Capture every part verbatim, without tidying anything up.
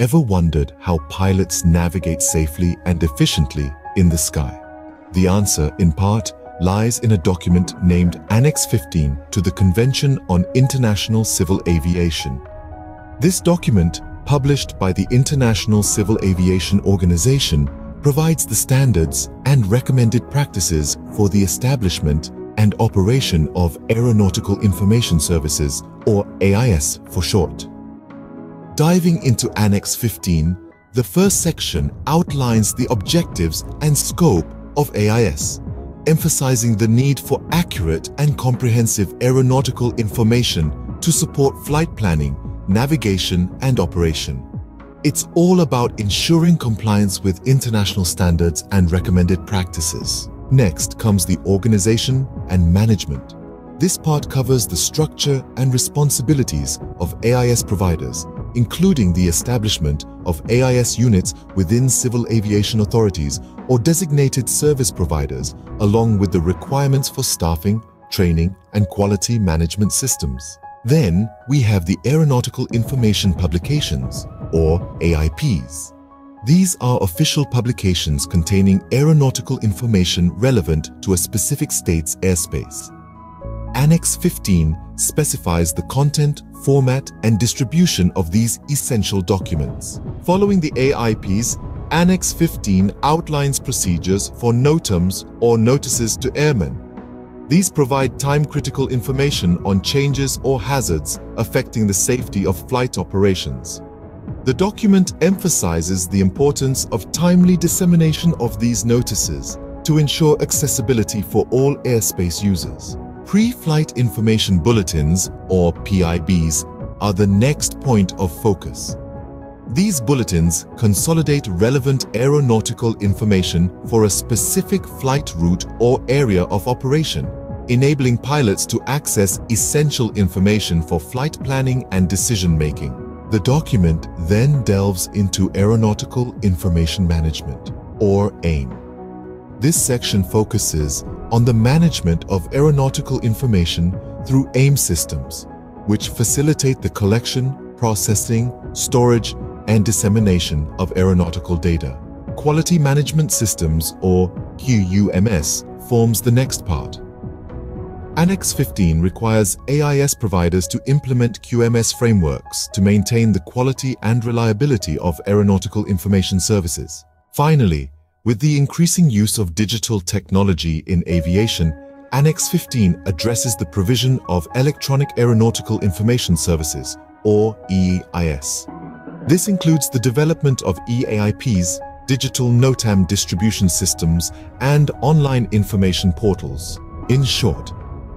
Ever wondered how pilots navigate safely and efficiently in the sky? The answer, in part, lies in a document named Annex fifteen to the Convention on International Civil Aviation. This document, published by the International Civil Aviation Organization, provides the standards and recommended practices for the establishment and operation of Aeronautical Information Services, or A I S for short. Diving into Annex fifteen, the first section outlines the objectives and scope of A I S, emphasizing the need for accurate and comprehensive aeronautical information to support flight planning, navigation, and operation. It's all about ensuring compliance with international standards and recommended practices. Next comes the organization and management. This part covers the structure and responsibilities of A I S providers, including the establishment of A I S units within civil aviation authorities or designated service providers, along with the requirements for staffing, training, and quality management systems. Then we have the Aeronautical Information Publications, or A I Ps. These are official publications containing aeronautical information relevant to a specific state's airspace. Annex fifteen specifies the content, format, and distribution of these essential documents. Following the A I Ps, Annex fifteen outlines procedures for NOTAMs, or notices to airmen. These provide time-critical information on changes or hazards affecting the safety of flight operations. The document emphasizes the importance of timely dissemination of these notices to ensure accessibility for all airspace users. Pre-flight information bulletins, or P I Bs, are the next point of focus. These bulletins consolidate relevant aeronautical information for a specific flight route or area of operation, enabling pilots to access essential information for flight planning and decision-making. The document then delves into Aeronautical Information Management, or AIM. This section focuses on the management of aeronautical information through AIM systems, which facilitate the collection, processing, storage, and dissemination of aeronautical data. Quality Management Systems, or Q U M S, forms the next part. Annex fifteen requires A I S providers to implement Q M S frameworks to maintain the quality and reliability of aeronautical information services. Finally, with the increasing use of digital technology in aviation, Annex fifteen addresses the provision of Electronic Aeronautical Information Services, or e A I S. This includes the development of e A I Ps, digital NOTAM distribution systems, and online information portals. In short,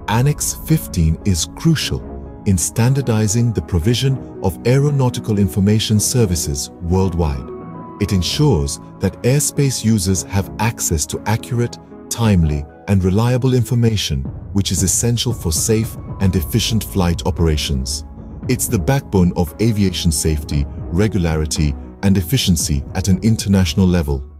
Annex fifteen is crucial in standardizing the provision of aeronautical information services worldwide. It ensures that airspace users have access to accurate, timely, and reliable information, which is essential for safe and efficient flight operations. It's the backbone of aviation safety, regularity, and efficiency at an international level.